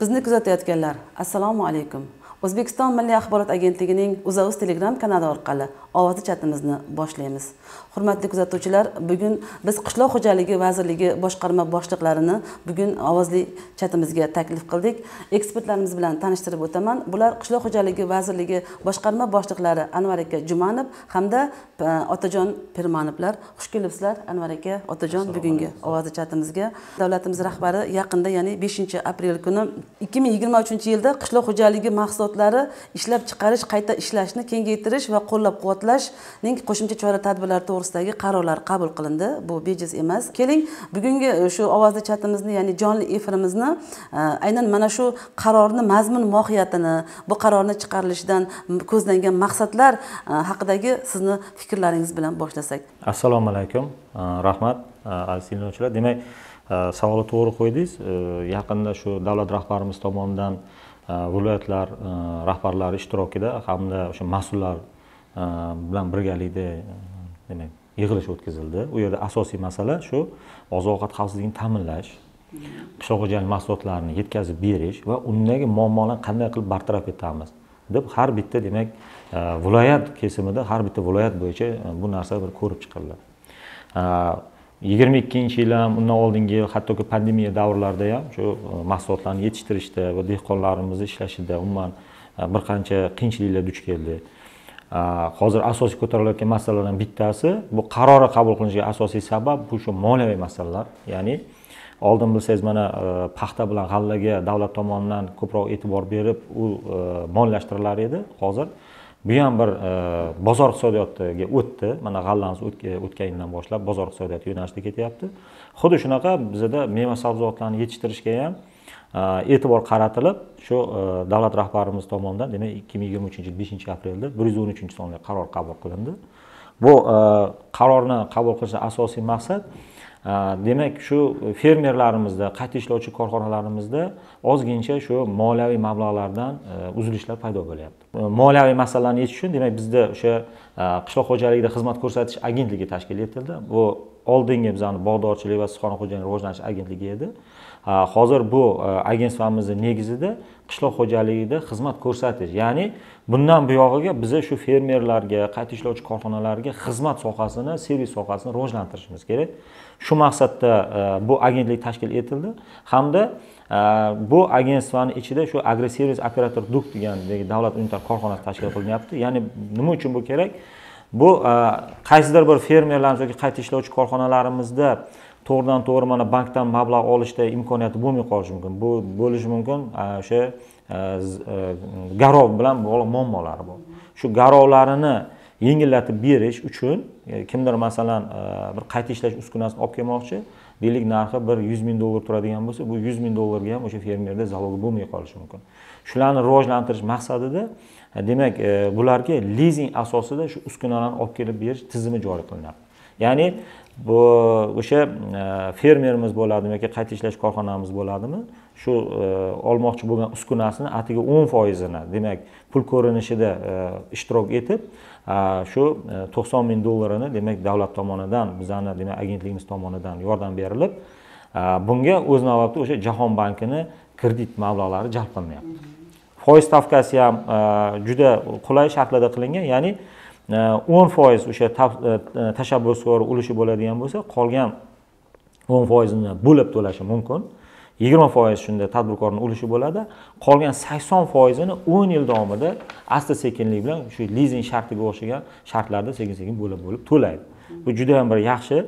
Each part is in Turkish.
Bizni kuzatayotganlar, assalomu alaykum. O'zbekiston Milliy axborot agentligining UzAuz Telegram kanali orqali ovozli chatimizni boshlaymiz. Hurmatli kuzatuvchilar, bugun biz Qishloq xo'jaligi vazirligi boshqarma boshliqlarini bugun ovozli chatimizga taklif qildik. Ekspertlarimiz bilan tanishtirib o'taman. Bular Qishloq xo'jaligi vazirligi boshqarma boshliqlari Anvar aka Jumanov hamda Otajon Permanovlar. Xush kelibsizlar Anvar aka, Otajon bugungi ovozli chatimizga. Davlatimiz rahbari yaqinda, ya'ni 5-aprel kuni 2023-yilda qishloq xo'jaligi mahsulotlari ishlab chiqarish, qayta ishlashni kengaytirish va qo'llab-quvvatlashning qo'shimcha chora-tadbirlari to'g'risidagi qarorlar qabul qilindi. Bu bejiz emas. Keling, bugungi shu ovozli chatimizni, ya'ni jonli efirimizni aynan mana shu qarorning mazmun-mohiyatini, bu qarorni chiqarilishidan ko'zlangan maqsadlar haqidagi sizning fikrlaringiz bilan boshlasak. Assalomu alaykum. Rahmat, aziz tinglovchilar. Demak, savolni to'g'ri qo'ydingiz. Yaqinda shu davlat rahbarimiz tomonidan viloyatlar rahbarlari ishtirokida hamda o'sha mas'ullar bilan birgalikda demak yig'ilish o'tkazildi. U yerda asosiy masala shu oziq-ovqat xavfsizligini ta'minlash, qishloq xo'jaligi mahsulotlarini yetkazib berish va undagi muammolarni qanday qilib bartaraf etamiz deb har bitta demak viloyat kesimida har bitta viloyat bo'yicha bu narsa bir ko'rib chiqildi. 22-yil ham, undan oldingi yil, hattoki pandemiya davrlarida ham shu mahsulotlarni yetishtirishda va dehqonlarimizni ishlashida umuman bir qancha qiyinchiliklar duch keldi. Hozir asosiy ko'tarilayotgan masalalardan bittasi, bu qarori qabul qilinishiga asosiy sabab bu shu moliyaviy masalalar. Ya'ni oldin bilsangiz mana paxta bilan g'allaga davlat tomonidan ko'proq e'tibor berib, u moliyalashtirilar edi. Hozir bu ham bir bozor iqtisodiyotiga o'tdi. Mana g'allamiz o'tgan yildan boshlab bozor iqtisodiyoti yo'nalishida ketyapti. Xuddi shunaqa bizda meva-sabzavotlarni yetishtirishga ham e'tibor qaratilib, shu davlat rahbarimiz tomonidan demak 2023-yil 5-aprelda 113-sonli qaror qabul qilindi. Bu qarorni qabul qilish asosiy maqsad demak shu fermerlarimizda, qayta ishlovchi korxonalarimizda ozgincha shu moliyaviy mablag'lardan uzilishlar paydo bo'lyapti. Moliyaviy masalalarni yechish uchun demak bizda o'sha qishloq xo'jaligida xizmat ko'rsatish agentligi tashkil etildi. Bu oldingi bizning bog'dorchilik va sichqon xo'jaligini rivojlanish agentligi edi. Hozir bu agentsiyamizni negizida qishloq xo'jaligida xizmat ko'rsatish, ya'ni bundan buyog'iga biz shu fermerlarga, qayta ishlovchi korxonalarga xizmat sohasini, servis sohasini rivojlantirishimiz kerak. Shu maqsadda bu agentlik tashkil etildi hamda bu agentlikning ichida shu Agrosservis operatор ДУК degan davlat unitar korxonasi tashkil qilinyapti. Ya'ni nima uchun bu kerak? Bu qaysidir bir fermerlarimiz yoki qayta ishlovchi korxonalarimizda to'g'ridan-to'g'ri mana bankdan mablag' olishda imkoniyati bo'lmay qolishi mumkin. Bu bo'lishi mumkin o'sha garov bilan bog'liq muammolari bor. Shu garovlarini yengillatib berish uchun kimdir masalan bir qayta ishlash uskunasini olib kelmoqchi, deylik narxi bir $100 ming turadigan bo'lsa, bu $100 ming ham o'sha fermerda zalog bo'lmay qolishi mumkin. Shularni rivojlantirish maqsadida demak, bularga lizing asosida shu uskunalarni olib kelib berish tizimi joriy qilinadi. Ya'ni bu o'sha fermerimiz bo'ladimi yoki qayta ishlash korxonamiz bo'ladimi, shu olmoqchi bo'lgan uskunasini atiga 10%-ini, demak, pul ko'rinishida ishtirok etib, shu $90 ming demak davlat tomonidan, bizning demak agentligimiz tomonidan yordam berilib, bunga o'z navbatida o'sha Jahon bankini kredit mablag'lari jalb qilinyapti. Foiz stavkasi ham juda qulay shartlarda qilingan, ya'ni 10% o'sha tashabbuskor ulushi bo'ladigan bo'lsa, qolgan 10%-ni bo'lib to'lashi mumkin. 20% shunda tadbirkorning ulushi bo'ladi, qolgan 80%-ni 10 yil davomida asta-sekinlik bilan shu lizing shartiga o'xshagan shartlarda sekin-sekin bo'lib to'laydi. Bu juda ham bir yaxshi.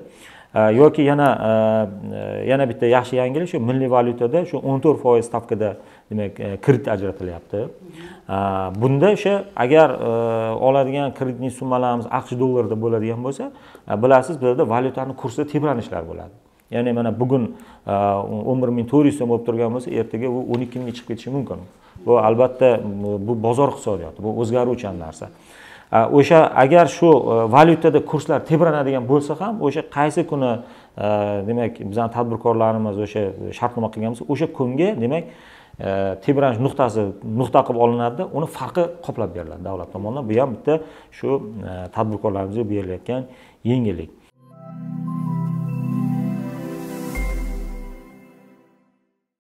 Yoki yana bitta yaxshi yangilik shu milliy valyutada shu 14% stavkada demak kredit ajratilyapti. Bunda o'sha agar oladigan kreditning summalarimiz AQSh dollarida bo'ladigan bo'lsa, bilasiz, bizda valyutaning kursida tebranishlar bo'ladi. Ya'ni mana bugun 11,400 so'm bo'lib turgan bo'lsa, ertaga u 12 mingga chiqib ketishi mumkin. Bu albatta bu bozor iqtisodiyoti, bu o'zgaruvchan narsa. O'sha agar shu valyutada kurslar tebranadigan bo'lsa ham, o'sha qaysi kuni demak bizning tadbirkorlarimiz o'sha shartnoma qilgan bo'lsa, o'sha kunga demak tebranish nuqtasi nuqta qilib olinadi, uni farqi qoplab beriladi davlat tomonidan. Bu ham bitta shu tadbirkorlarimizga berilayotgan yengillik.